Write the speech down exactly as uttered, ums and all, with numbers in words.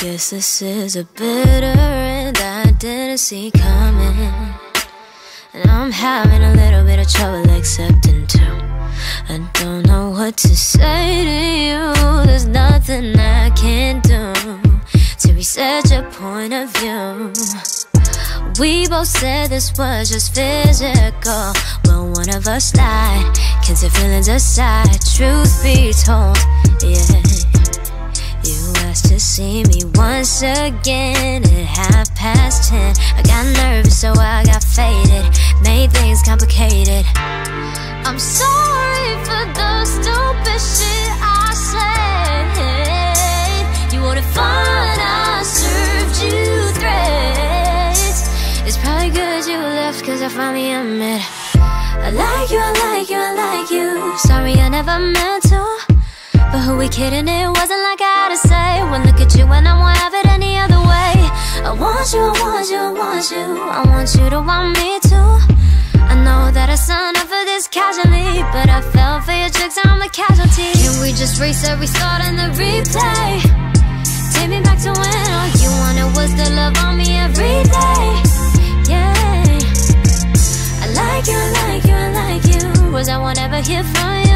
Guess this is a bitter end I didn't see coming, and I'm having a little bit of trouble accepting too. I don't know what to say to you. There's nothing I can do to reset your point of view. We both said this was just physical, but one of us lied, kids their feelings aside. Truth be told, yeah, you asked to see me once again at half past ten. I got nervous, so I got faded, made things complicated. I'm sorry for the stupid shit I said. You wanted fun, I served you threats. It's probably good you left, cause I finally admit I like you, I like you, I like you. Sorry I never meant to, but who we kidding? It wasn't like I had to say. One look at you and I won't have it any other way. I want you, I want you, I want you. I want you to want me too. I know that I signed up for this casually, but I fell for your tricks, I'm the casualty. Can we just reset, restart, and the replay? Take me back to when all you wanted was the love on me every day. Yeah, I like you, I like you, I like you. Was I won't ever hear from you.